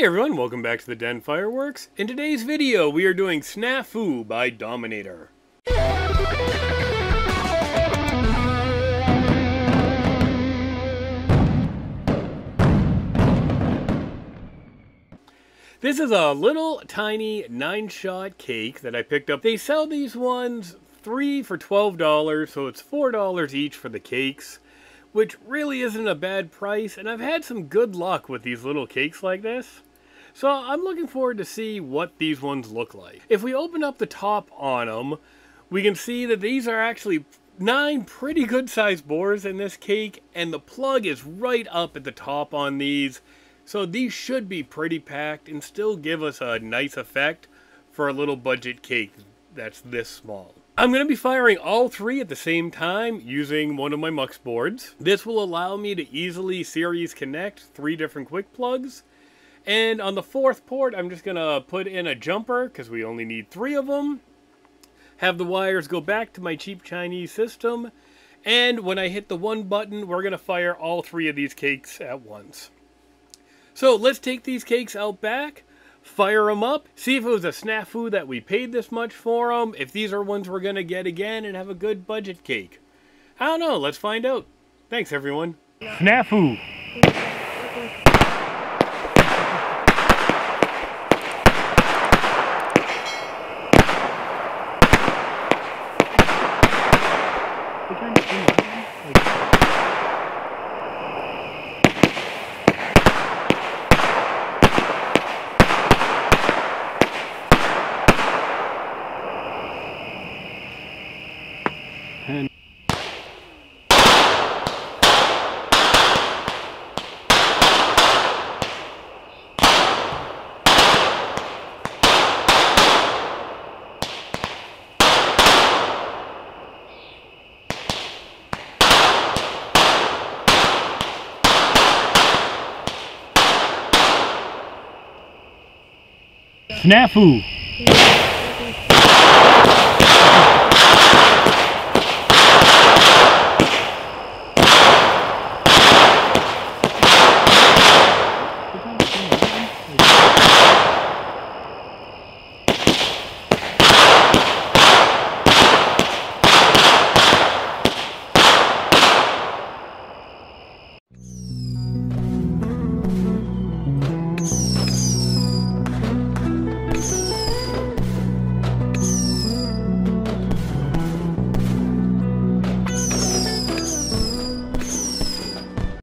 Hey everyone, welcome back to the Den Fireworks. In today's video, we are doing SNAFU by Dominator. This is a little tiny 9-shot cake that I picked up. They sell these ones 3 for $12, so it's $4 each for the cakes, which really isn't a bad price, and I've had some good luck with these little cakes like this. So I'm looking forward to see what these ones look like. If we open up the top on them, we can see that these are actually 9 pretty good sized bores in this cake, and the plug is right up at the top on these. So these should be pretty packed and still give us a nice effect for a little budget cake that's this small. I'm going to be firing all 3 at the same time using one of my MUX boards. This will allow me to easily series connect 3 different quick plugs. And on the 4th port, I'm just going to put in a jumper because we only need 3 of them. Have the wires go back to my cheap Chinese system. And when I hit the 1 button, we're going to fire all 3 of these cakes at once. So let's take these cakes out back. Fire them up, see if it was a snafu that we paid this much for them, if these are ones we're going to get again and have a good budget cake. I don't know, let's find out. Thanks everyone. Snafu! SNAFU!